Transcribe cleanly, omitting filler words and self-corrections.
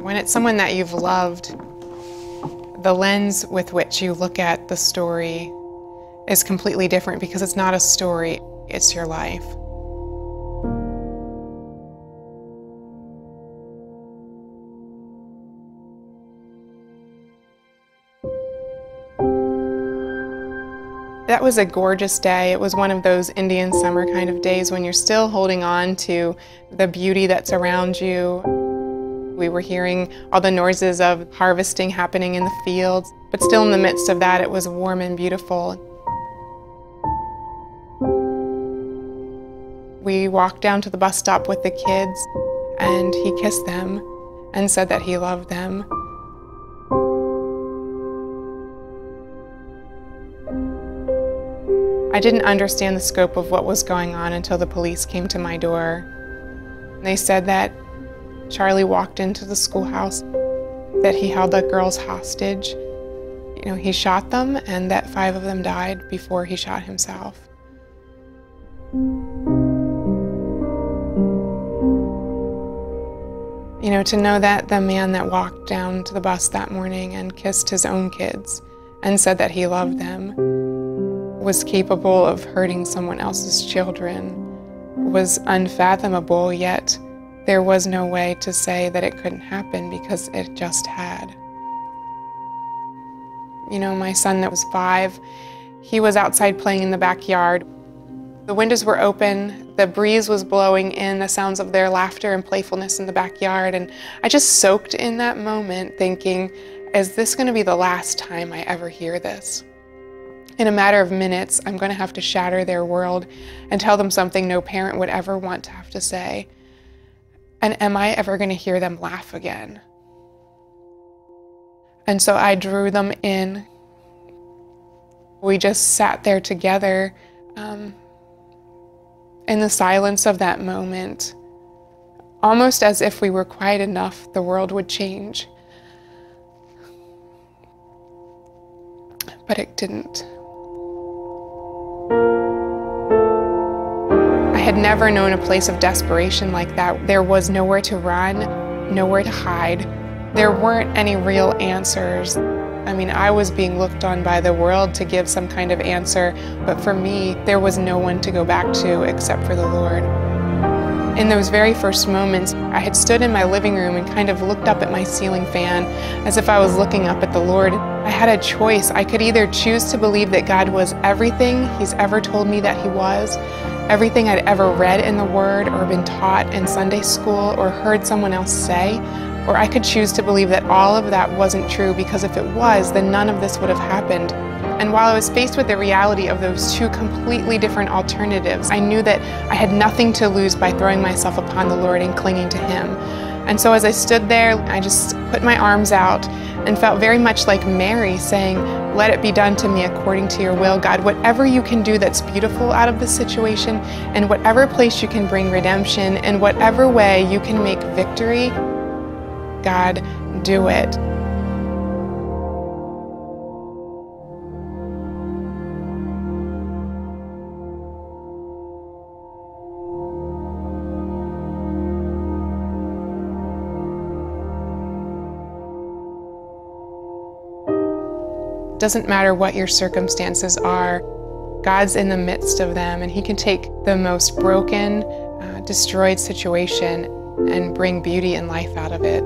When it's someone that you've loved, the lens with which you look at the story is completely different because it's not a story, it's your life. That was a gorgeous day. It was one of those Indian summer kind of days when you're still holding on to the beauty that's around you. We were hearing all the noises of harvesting happening in the fields, but still in the midst of that, it was warm and beautiful. We walked down to the bus stop with the kids, and he kissed them and said that he loved them. I didn't understand the scope of what was going on until the police came to my door. They said that Charlie walked into the schoolhouse, that he held the girls hostage. You know, he shot them, and that 5 of them died before he shot himself. You know, to know that the man that walked down to the bus that morning and kissed his own kids and said that he loved them was capable of hurting someone else's children was unfathomable, yet there was no way to say that it couldn't happen because it just had. You know, my son that was 5, he was outside playing in the backyard. The windows were open, the breeze was blowing in the sounds of their laughter and playfulness in the backyard, and I just soaked in that moment thinking, is this going to be the last time I ever hear this? In a matter of minutes, I'm going to have to shatter their world and tell them something no parent would ever want to have to say. And am I ever going to hear them laugh again? And so I drew them in. We just sat there together in the silence of that moment, almost as if we were quiet enough, the world would change. But it didn't. I had never known a place of desperation like that. There was nowhere to run, nowhere to hide. There weren't any real answers. I mean, I was being looked on by the world to give some kind of answer, but for me, there was no one to go back to except for the Lord. In those very first moments, I had stood in my living room and kind of looked up at my ceiling fan as if I was looking up at the Lord. I had a choice. I could either choose to believe that God was everything He's ever told me that He was, everything I'd ever read in the Word or been taught in Sunday school or heard someone else say, or I could choose to believe that all of that wasn't true, because if it was, then none of this would have happened. And while I was faced with the reality of those 2 completely different alternatives, I knew that I had nothing to lose by throwing myself upon the Lord and clinging to Him. And so as I stood there, I just put my arms out and felt very much like Mary saying, "Let it be done to me according to your will, God. Whatever you can do that's beautiful out of this situation, and whatever place you can bring redemption, and whatever way you can make victory, God, do it." Doesn't matter what your circumstances are, God's in the midst of them, and He can take the most broken, destroyed situation and bring beauty and life out of it.